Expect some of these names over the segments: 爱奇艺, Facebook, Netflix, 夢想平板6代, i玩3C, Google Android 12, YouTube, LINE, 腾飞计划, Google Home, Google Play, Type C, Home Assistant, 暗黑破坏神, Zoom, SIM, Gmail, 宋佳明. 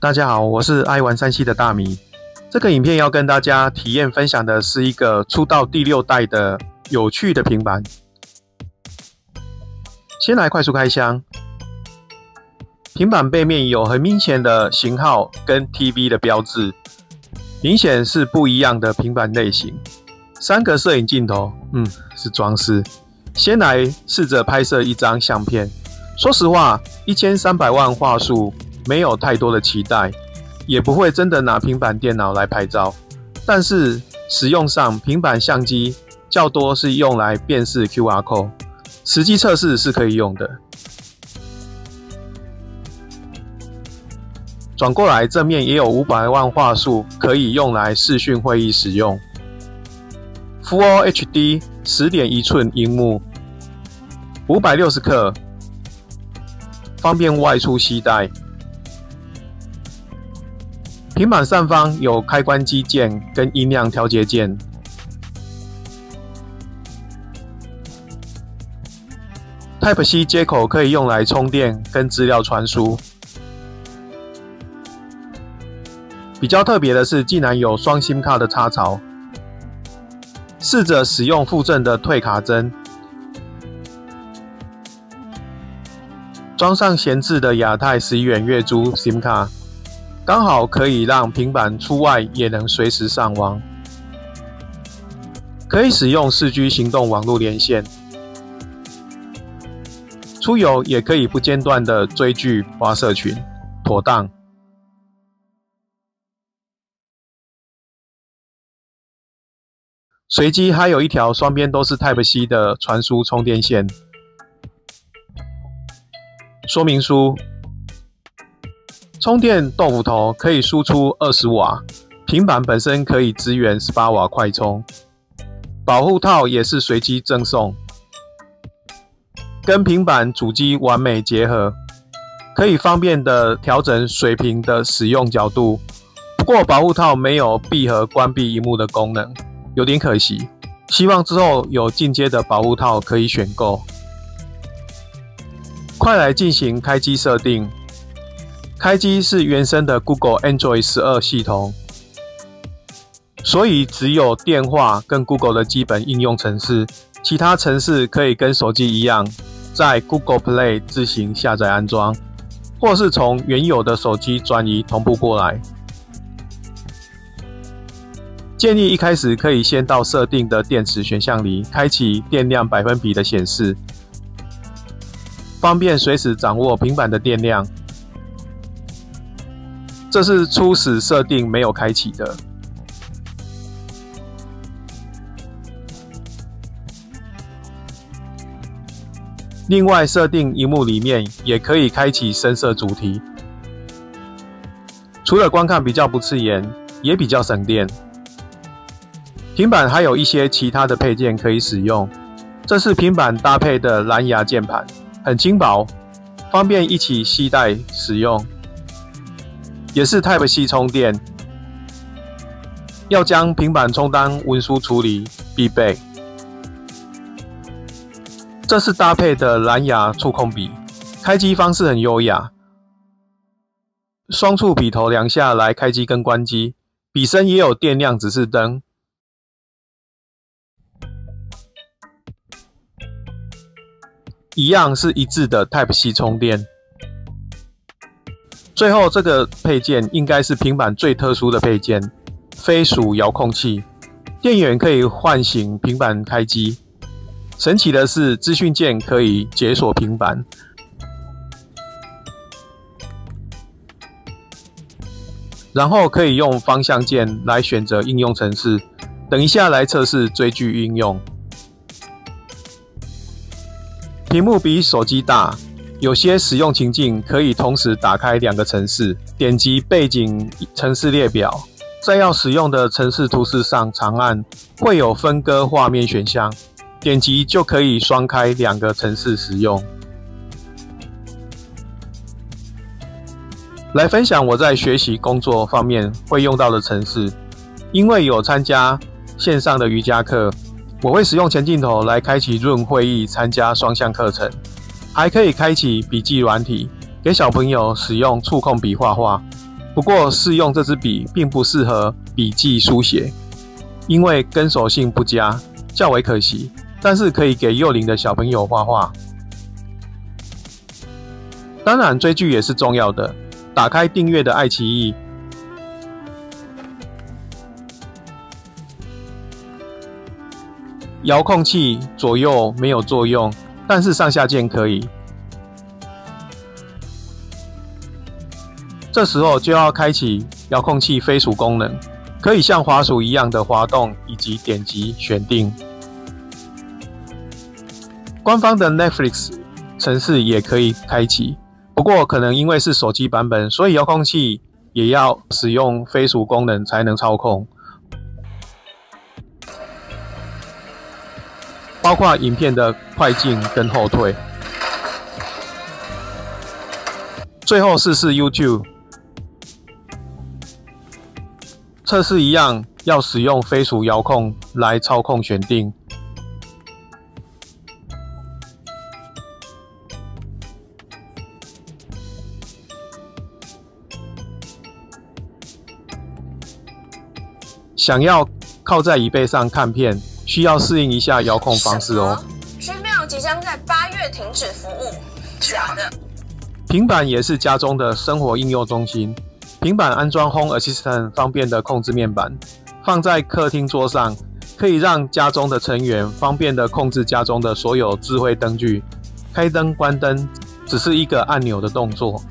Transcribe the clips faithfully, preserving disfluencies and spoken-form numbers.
大家好，我是 i 玩三C 的大米。这个影片要跟大家体验分享的是一个出到第六代的有趣的平板。先来快速开箱，平板背面有很明显的型号跟 T V 的标志，明显是不一样的平板类型。三个摄影镜头，嗯，是装饰。先来试着拍摄一张相片。说实话， 一千三百万画素没有太多的期待，也不会真的拿平板电脑来拍照。但是使用上，平板相机较多是用来辨识 Q R code， 实际测试是可以用的。转过来，正面也有五百万画素，可以用来视讯会议使用。Full H D 十点一寸萤幕， 五百六十克。方便外出携带。平板上方有开关机键跟音量调节键。Type C 接口可以用来充电跟资料传输。比较特别的是，竟然有双SIM卡的插槽。试着使用附赠的退卡针。装上闲置的亚太十一元月租 SIM 卡，刚好可以让平板出外也能随时上网。可以使用 四 G 行动网络连线，出游也可以不间断的追剧、滑社群，妥当。随机还有一条双边都是 Type C 的传输充电线。说明书：充电豆腐头可以输出二十瓦，平板本身可以支援十八瓦快充。保护套也是随机赠送，跟平板主机完美结合，可以方便的调整水平的使用角度。不过保护套没有闭合关闭萤幕的功能，有点可惜。希望之后有进阶的保护套可以选购。快来进行开机设定。开机是原生的 Google Android 十二系统，所以只有电话跟 Google 的基本应用程式，其他程式可以跟手机一样，在 Google Play 自行下载安装，或是从原有的手机转移同步过来。建议一开始可以先到设定的电池选项里开启电量百分比的显示。方便随时掌握平板的电量，这是初始设定没有开启的。另外，设定萤幕里面也可以开启深色主题，除了观看比较不刺眼，也比较省电。平板还有一些其他的配件可以使用，这是平板搭配的蓝牙键盘。很轻薄，方便一起携带使用，也是 Type C 充电。要将平板充当文书处理必备。这是搭配的蓝牙触控笔，开机方式很优雅，双触笔头两下来开机跟关机，笔身也有电量指示灯。一样是一致的 Type C 充电。最后这个配件应该是平板最特殊的配件，飞鼠遥控器，电源可以唤醒平板开机。神奇的是，资讯键可以解锁平板。然后可以用方向键来选择应用程式。等一下来测试追剧应用。屏幕比手机大，有些使用情境可以同时打开两个程式，点击背景程式列表，在要使用的程式图示上长按，会有分割画面选项，点击就可以双开两个程式使用。来分享我在学习工作方面会用到的程式，因为有参加线上的瑜伽课。我会使用前镜头来开启 Zoom 会议，参加双向课程，还可以开启笔记软体，给小朋友使用触控笔画画。不过试用这支笔并不适合笔记书写，因为跟手性不佳，较为可惜。但是可以给幼龄的小朋友画画。当然，追剧也是重要的。打开订阅的爱奇艺，遥控器左右没有作用，但是上下键可以。 这时候就要开启遥控器飞鼠功能，可以像滑鼠一样的滑动以及点击选定。官方的 Netflix 程式也可以开启，不过可能因为是手机版本，所以遥控器也要使用飞鼠功能才能操控，包括影片的快进跟后退。最后试试 YouTube。 测试一样，要使用飞鼠遥控来操控选定。想要靠在椅背上看片，需要适应一下遥控方式哦。Gmail Gmail即将在八月停止服务，假的。平板也是家中的生活应用中心。 平板安装 Home Assistant 方便的控制面板，放在客厅桌上，可以让家中的成员方便的控制家中的所有智慧灯具，开灯、关灯，只是一个按钮的动作。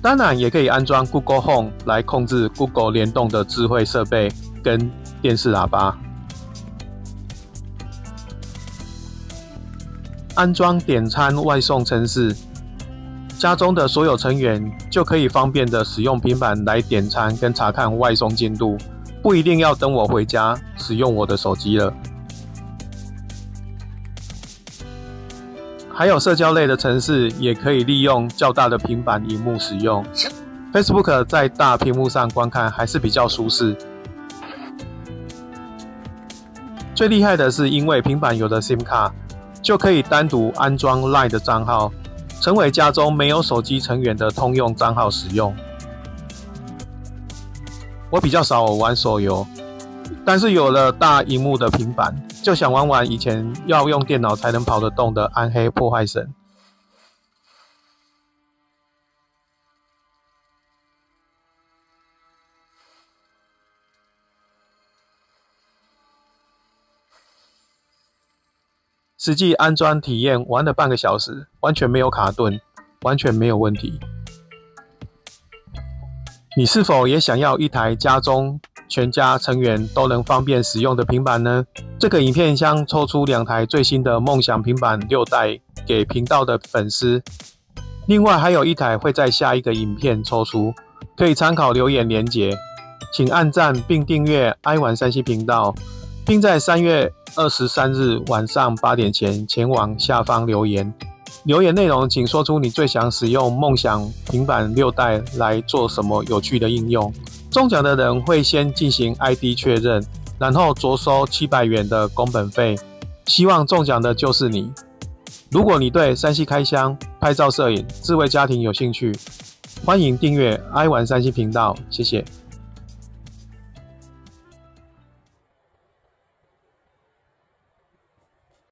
当然，也可以安装 Google Home 来控制 Google 联动的智慧设备跟电视喇叭。安装点餐外送程式。 家中的所有成员就可以方便的使用平板来点餐跟查看外送进度，不一定要等我回家使用我的手机了。还有社交类的程式也可以利用较大的平板荧幕使用 ，Facebook 在大屏幕上观看还是比较舒适。最厉害的是，因为平板有的 SIM 卡，就可以单独安装 LINE 的账号。 成为家中没有手机成员的通用账号使用。我比较少玩手游，但是有了大荧幕的平板，就想玩玩以前要用电脑才能跑得动的《暗黑破坏神》。实际安装体验玩了半个小时，完全没有卡顿，完全没有问题。你是否也想要一台家中全家成员都能方便使用的平板呢？这个影片将抽出两台最新的梦想平板六代给频道的粉丝，另外还有一台会在下一个影片抽出，可以参考留言连结。请按赞并订阅 i玩三C 频道。 并在三月二十三日晚上八点前前往下方留言。留言内容请说出你最想使用梦想平板六代来做什么有趣的应用。中奖的人会先进行 I D 确认，然后着收七百元的工本费。希望中奖的就是你。如果你对三C开箱、拍照摄影、智慧家庭有兴趣，欢迎订阅 i玩三C 频道。谢谢。